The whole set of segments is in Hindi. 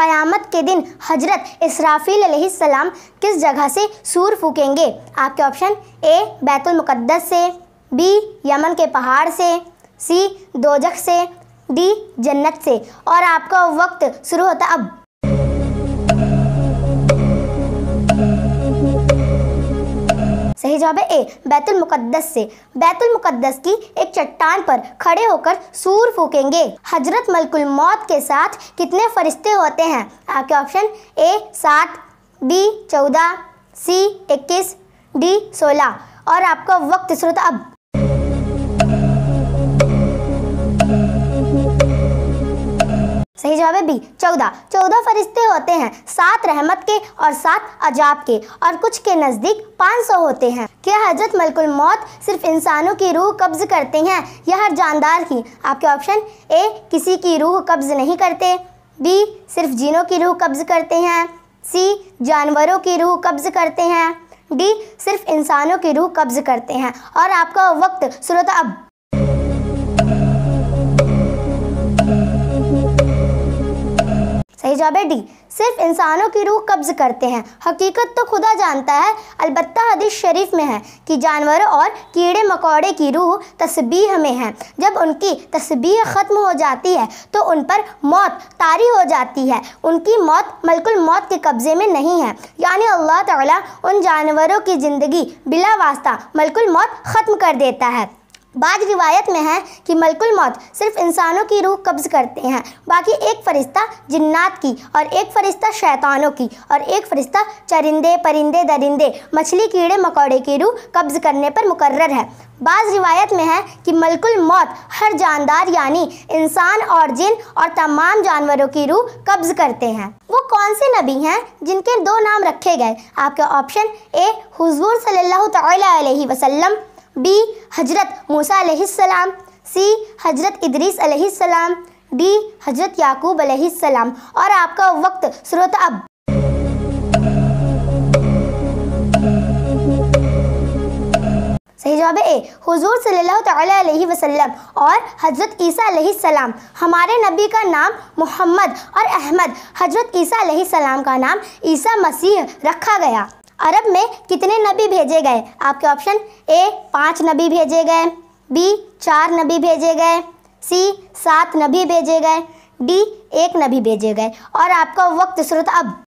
क़यामत के दिन हजरत इस्राफिल अलैहिस्सलाम किस जगह से सूर फूकेंगे? आपके ऑप्शन ए बैतुल मुकद्दस से, बी यमन के पहाड़ से, सी दोजख से, डी जन्नत से। और आपका वक्त शुरू होता अब। सही जवाब है ए बैतुल मुकद्दस से। बैतुल मुकद्दस की एक चट्टान पर खड़े होकर सूर फूकेंगे। हजरत मलकुल मौत के साथ कितने फरिश्ते होते हैं? आपके option A 7, B 14, C 21, D 16। और आपका वक्त शुरू होता अब। सही जवाब है बी 14। 14 फरिश्ते होते हैं, 7 रहमत के और 7 अजाब के, और कुछ के नज़दीक 500 होते हैं। क्या हजरत मलकुल मौत सिर्फ इंसानों की रूह कब्ज़ करते हैं या हर जानदार की? आपके ऑप्शन ए किसी की रूह कब्ज़ नहीं करते, बी सिर्फ जीनों की रूह कब्ज़ करते हैं, सी जानवरों की रूह कब्ज़ करते हैं, डी सिर्फ इंसानों की रूह कब्ज़ करते हैं। और आपका वक्त शुरू होता अब। सही जवाब है डी सिर्फ इंसानों की रूह कब्ज़ करते हैं। हकीकत तो खुदा जानता है, अलबत्ता हदीस शरीफ में है कि जानवरों और कीड़े मकोड़े की रूह तस्बीह में है। जब उनकी तस्बीह ख़त्म हो जाती है तो उन पर मौत तारी हो जाती है। उनकी मौत मलकुल मौत के कब्ज़े में नहीं है, यानी अल्लाह ताला उन जानवरों की ज़िंदगी बिला वास्ता मलकुल मौत ख़त्म कर देता है। बाद रिवायत में है कि मलकुल मौत सिर्फ इंसानों की रूह कब्ज़ करते हैं, बाकी एक फ़रिश्ता जिन्नात की और एक फ़रिश्ता शैतानों की और एक फ़रिश्ता चरिंदे परिंदे दरिंदे मछली कीड़े मकोड़े की रूह कब्ज़ करने पर मुकर्रर है। बाज़ रिवायत में है कि मलकुल मौत हर जानदार यानी इंसान और जिन और तमाम जानवरों की रूह कब्ज़ करते हैं। वो कौन से नबी हैं जिनके 2 नाम रखे गए? आपके ऑप्शन ए हुजूर सल्लल्लाहु तआला अलैहि वसल्लम, बी हजरत मूसा अलैहिस्सलाम, सी हजरत इद्रिस अलैहिस्सलाम, डी हजरत याकूब अलैहिस्सलाम। और आपका वक्त शुरू होता अब। सही जवाब है ए हुजूर सल्लल्लाहु तआला अलैहि वसल्लम और हजरत ईसा अलैहिस्सलाम। हमारे नबी का नाम मोहम्मद और अहमद, हजरत ईसा अलैहिस्सलाम का नाम ईसा मसीह रखा गया। अरब में कितने नबी भेजे गए? आपके ऑप्शन ए 5 नबी भेजे गए, बी 4 नबी भेजे गए, सी 7 नबी भेजे गए, डी 1 नबी भेजे गए। और आपका वक्त शुरू होता अब।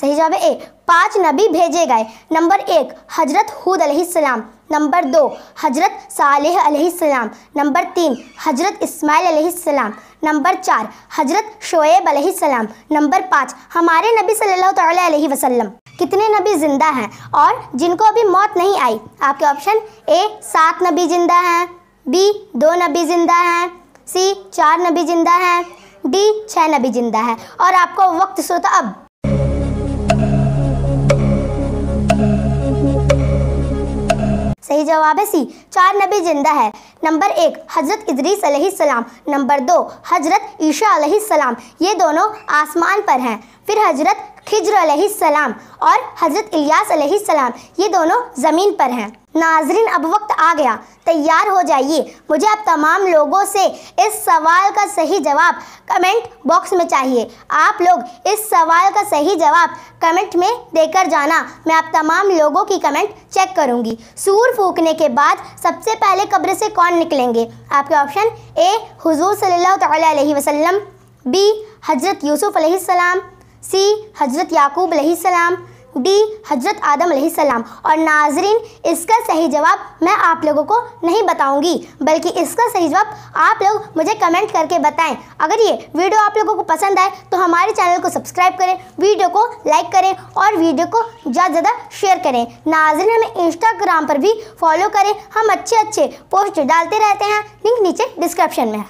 सही जवाब है ए 5 नबी भेजे गए। नंबर 1 हजरत हूद अलैहिस्सलाम, नंबर 2 हजरत सालिह अलैहिस्सलाम, नंबर 3 हजरत इस्माइल अलैहिस्सलाम, नंबर 4 हजरत शोएब अलैहिस्सलाम, नंबर 5 हमारे नबी सल्लल्लाहु तआला अलैहि वसल्लम। कितने नबी जिंदा हैं और जिनको अभी मौत नहीं आई? आपके ऑप्शन ए 7 नबी जिंदा हैं, बी 2 नबी जिंदा हैं, सी 4 नबी जिंदा हैं, डी 6 नबी जिंदा है। और आपको वक्त श्रोता अब। सही जवाब है सी 4 नबी जिंदा है। नंबर 1 हजरत इद्रिस अलैहिस्सलाम, नंबर 2 हजरत ईसा अलैहिस्सलाम, ये दोनों आसमान पर हैं। फिर हजरत खिजर अलैहिस्सलाम और हजरत इलियास अलैहिस्सलाम, ये दोनों ज़मीन पर हैं। नाजरीन अब वक्त आ गया, तैयार हो जाइए। मुझे आप तमाम लोगों से इस सवाल का सही जवाब कमेंट बॉक्स में चाहिए। आप लोग इस सवाल का सही जवाब कमेंट में देकर जाना, मैं आप तमाम लोगों की कमेंट चेक करूंगी। सूर फूकने के बाद सबसे पहले कब्र से कौन निकलेंगे? आपके ऑप्शन ए हुजूर सल्लल्लाहु तआला अलैहि वसल्लम, बी हजरत यूसुफ अलैहिस्सलाम, सी हजरत याकूब अलैहिस्सलाम, डी हजरत आदम अलैहिस्सलाम। और नाजरीन इसका सही जवाब मैं आप लोगों को नहीं बताऊंगी, बल्कि इसका सही जवाब आप लोग मुझे कमेंट करके बताएं। अगर ये वीडियो आप लोगों को पसंद आए तो हमारे चैनल को सब्सक्राइब करें, वीडियो को लाइक करें और वीडियो को ज़्यादा से ज़्यादा शेयर करें। नाजरीन हमें इंस्टाग्राम पर भी फॉलो करें, हम अच्छे अच्छे पोस्ट डालते रहते हैं, लिंक नीचे डिस्क्रिप्शन में है।